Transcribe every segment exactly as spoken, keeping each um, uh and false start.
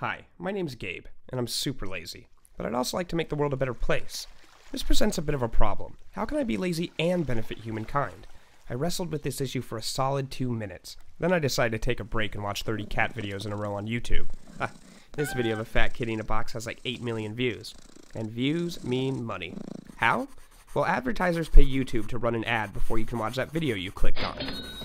Hi, my name's Gabe, and I'm super lazy, but I'd also like to make the world a better place. This presents a bit of a problem. How can I be lazy and benefit humankind? I wrestled with this issue for a solid two minutes. Then I decided to take a break and watch thirty cat videos in a row on YouTube. Ha, this video of a fat kitty in a box has like eight million views. And views mean money. How? Well, advertisers pay YouTube to run an ad before you can watch that video you clicked on.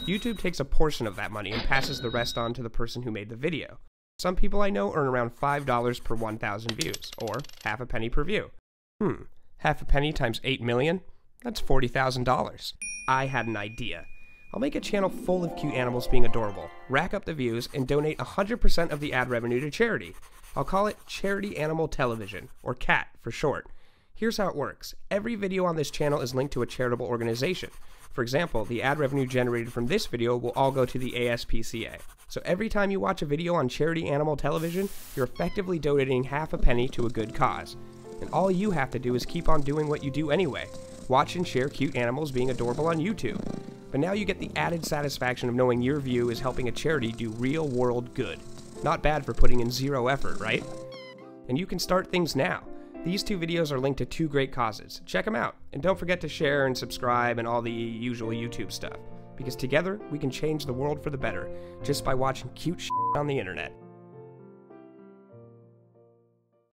YouTube takes a portion of that money and passes the rest on to the person who made the video. Some people I know earn around five dollars per one thousand views, or half a penny per view. Hmm, half a penny times eight million? That's forty thousand dollars. I had an idea. I'll make a channel full of cute animals being adorable, rack up the views, and donate one hundred percent of the ad revenue to charity. I'll call it Charity Animal Television, or CAT for short. Here's how it works. Every video on this channel is linked to a charitable organization. For example, the ad revenue generated from this video will all go to the A S P C A. So every time you watch a video on Charity Animal Television, you're effectively donating half a penny to a good cause. And all you have to do is keep on doing what you do anyway. Watch and share cute animals being adorable on YouTube. But now you get the added satisfaction of knowing your view is helping a charity do real-world good. Not bad for putting in zero effort, right? And you can start things now. These two videos are linked to two great causes. Check them out, and don't forget to share and subscribe and all the usual YouTube stuff, because together we can change the world for the better just by watching cute shit on the internet.